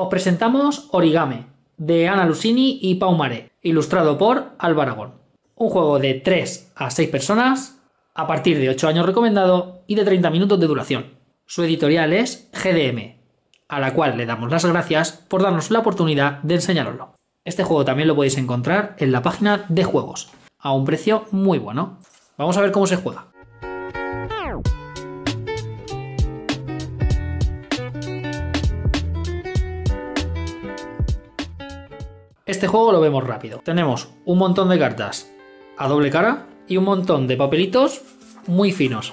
Os presentamos Origamè, de Ana Lucini y Pau Maré, ilustrado por Alba Aragón. Un juego de 3 a 6 personas, a partir de 8 años recomendado y de 30 minutos de duración. Su editorial es GDM, a la cual le damos las gracias por darnos la oportunidad de enseñaroslo. Este juego también lo podéis encontrar en la página de DJuegos, a un precio muy bueno. Vamos a ver cómo se juega. Este juego lo vemos rápido. Tenemos un montón de cartas a doble cara y un montón de papelitos muy finos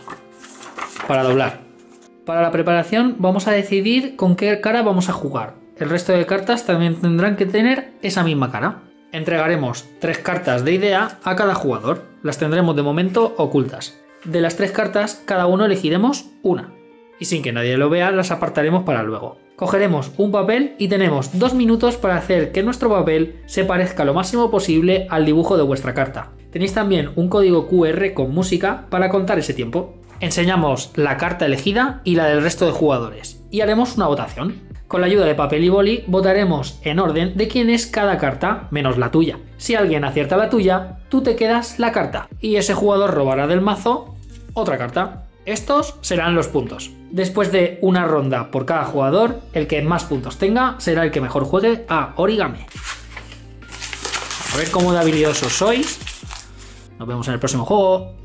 para doblar. Para la preparación vamos a decidir con qué cara vamos a jugar. El resto de cartas también tendrán que tener esa misma cara. Entregaremos 3 cartas de idea a cada jugador. Las tendremos de momento ocultas. De las 3 cartas, cada uno elegiremos una. Y sin que nadie lo vea, las apartaremos para luego. Cogeremos un papel y tenemos 2 minutos para hacer que nuestro papel se parezca lo máximo posible al dibujo de vuestra carta. Tenéis también un código QR con música para contar ese tiempo. Enseñamos la carta elegida y la del resto de jugadores y haremos una votación. Con la ayuda de papel y boli votaremos en orden de quién es cada carta menos la tuya. Si alguien acierta la tuya, tú te quedas la carta y ese jugador robará del mazo otra carta. Estos serán los puntos. Después de una ronda por cada jugador, el que más puntos tenga será el que mejor juegue a Origamè. A ver cómo de habilidosos sois. Nos vemos en el próximo juego.